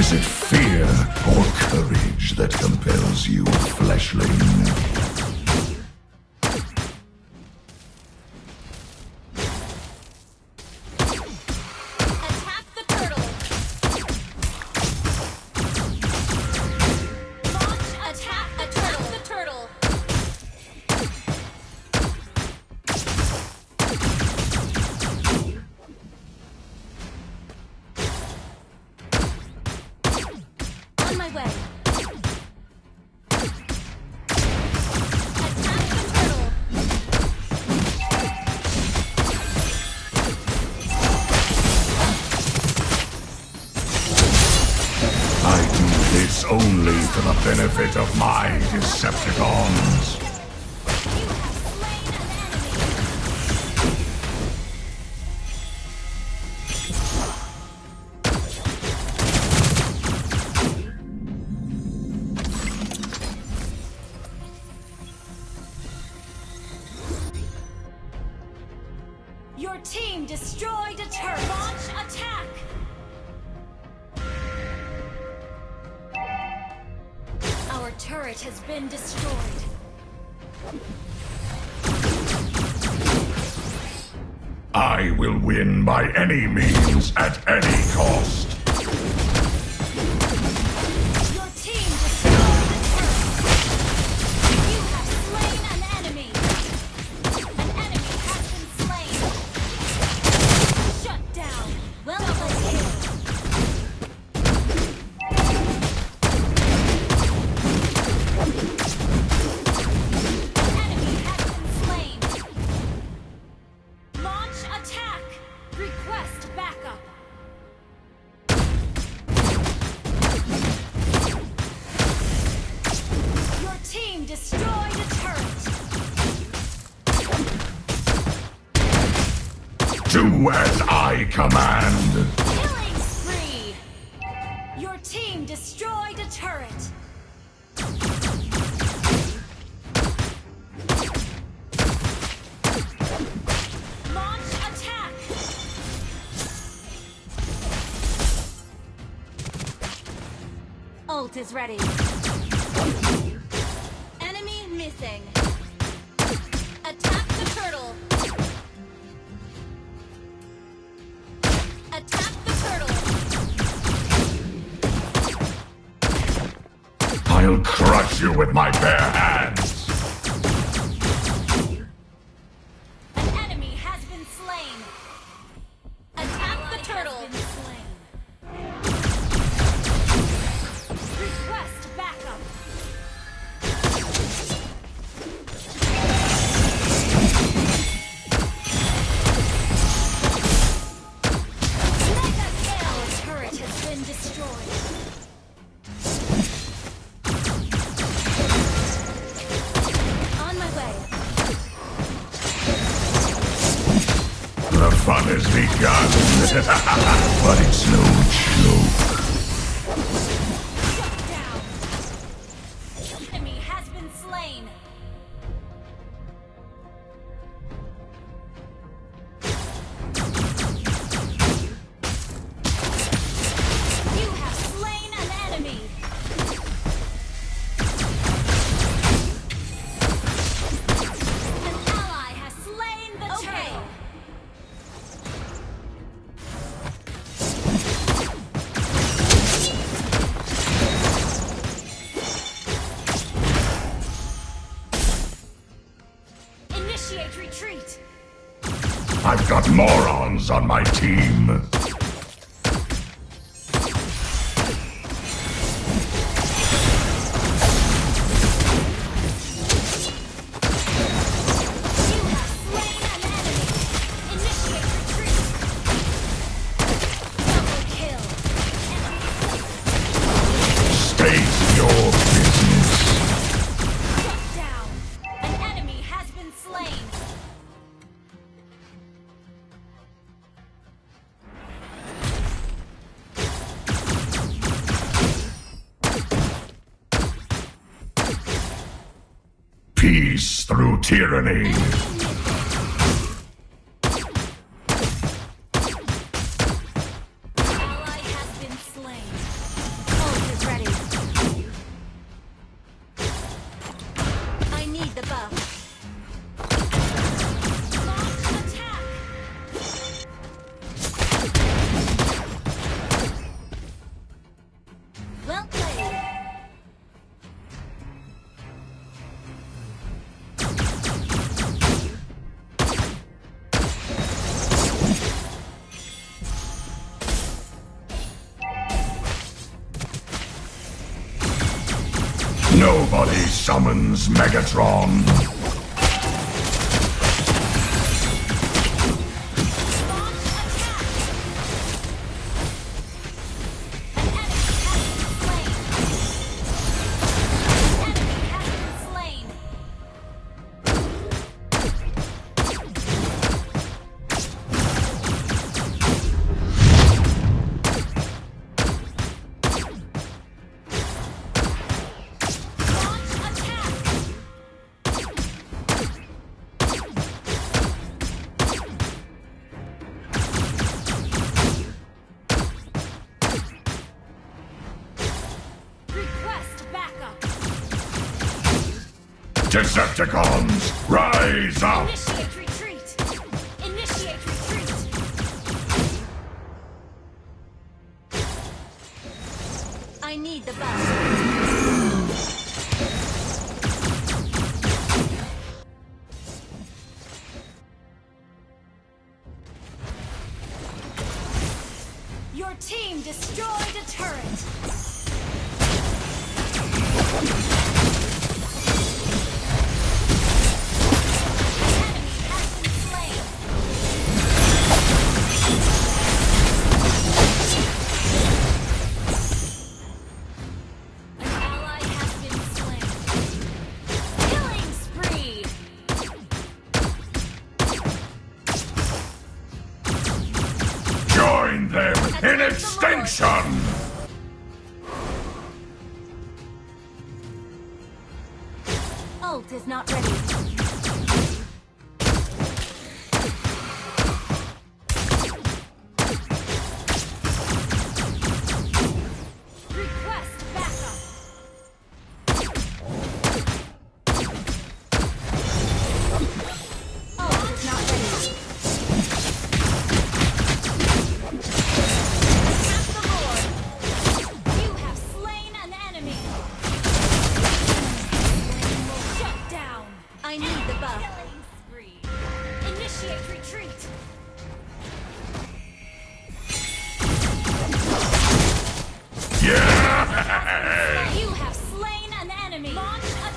Is it fear or courage that compels you, fleshling? Only for the benefit of my Decepticons. Your team destroyed a turret. Launch attack! The turret has been destroyed. I will win by any means, at any cost. Your team destroyed the turret. You have slain an enemy. An enemy has been slain. Shut down. Well overkill. Do as I command! Killing spree! Your team destroyed a turret! Ult is ready. Enemy missing. Attack the turtle. Attack the turtle. I'll crush you with my bare hands. An enemy has been slain. Attack the turtle. Fun has begun, but it's no joke. Shut down. Enemy has been slain. You have slain an enemy. An ally has slain the turtle. Retreat. I've got morons on my team. peace through tyranny. Nobody summons Megatron. Decepticons, rise up! Initiate retreat! Initiate retreat! I need the bus! Your team destroyed a turret! In extinction! Ult is not ready. Request backup! Ult is not ready. Initiate retreat! Yeah! You have slain an enemy! Launch attack!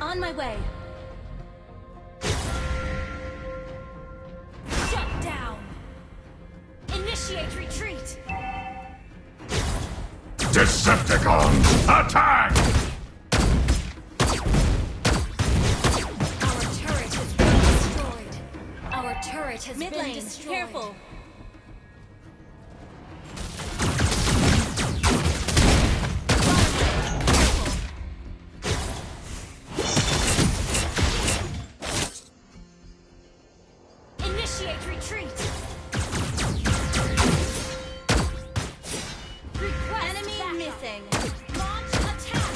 On my way. Shut down. Initiate retreat. Decepticons, attack! Our turret has been destroyed. Our turret has been destroyed. Careful. Initiate retreat! Request enemy backup. Missing! Launch attack!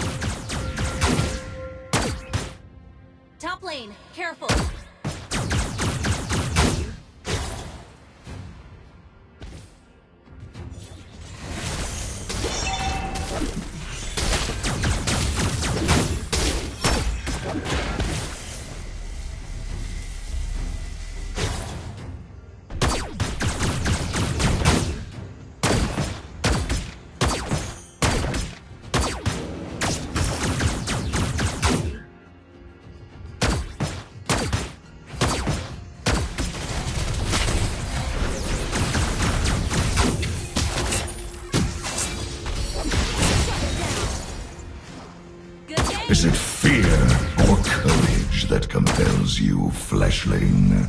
Top lane, careful! Is it fear or courage that compels you, fleshling?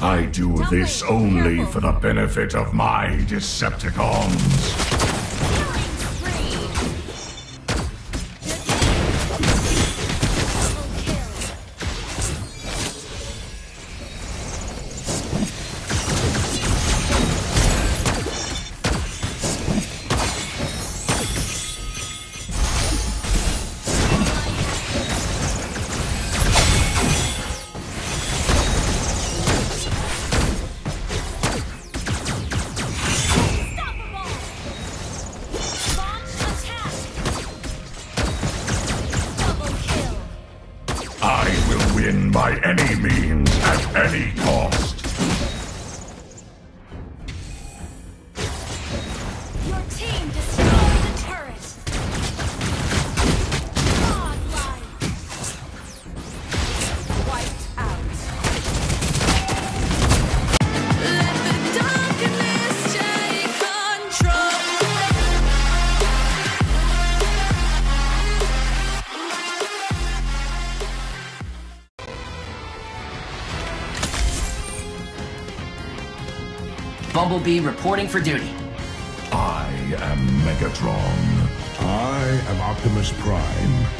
I do this only for the benefit of my Decepticons. By any means, at any cost. Your team destroyed the turret. Godlike. Wiped out. Let the darkness take control. Bumblebee reporting for duty. I am Megatron. I am Optimus Prime.